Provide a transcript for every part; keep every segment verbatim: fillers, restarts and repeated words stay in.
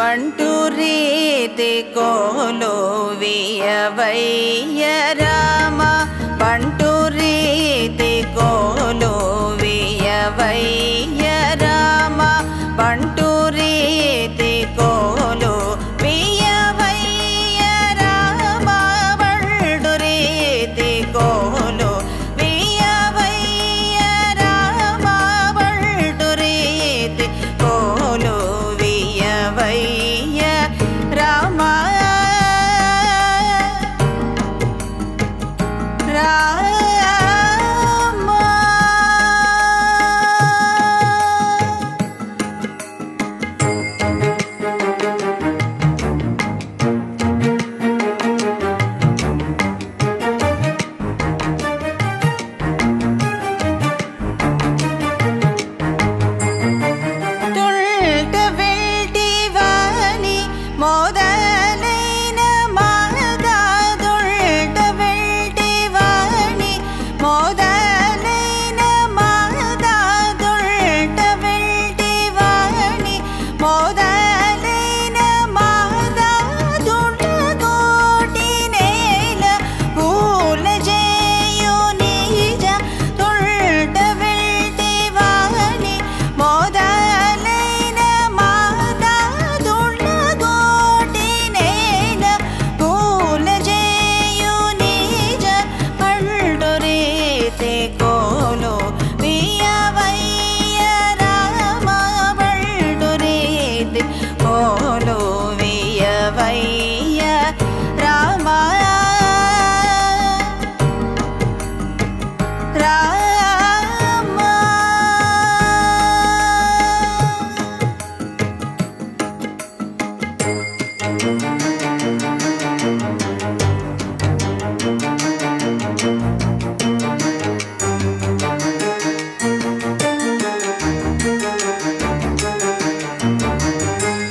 बंटूरीति कोलू वियवैय राम बंटूरीति कोलू वियवैय राम बंटूरीति कोलू वियवैय राम बंटूरीति कोलू वियवैय राम बंटूरीति कोलू वियवैय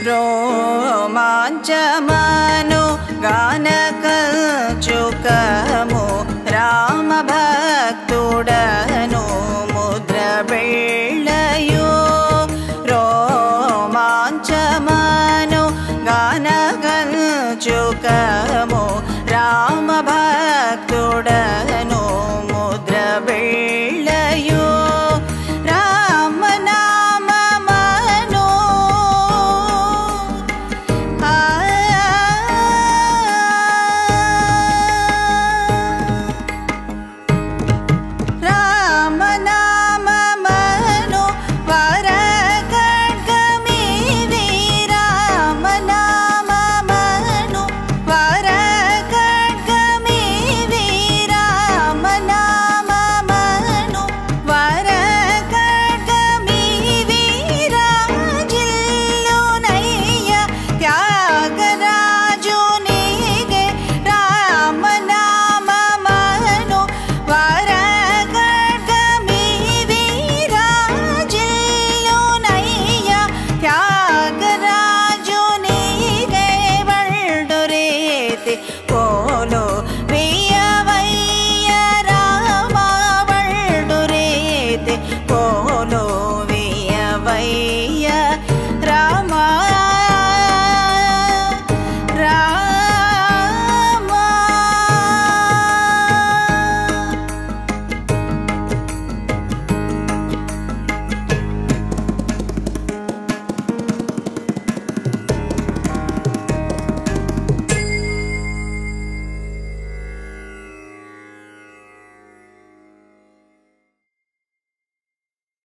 रोमांचमानो गानकल्चुकमु राम भक्तुडनु मुद्रबिळ्ळयो रोमांचमानो गानकल्चुकमु राम भक्तुडनु मुद्रबिळ्ळयो कोलू वियवैय।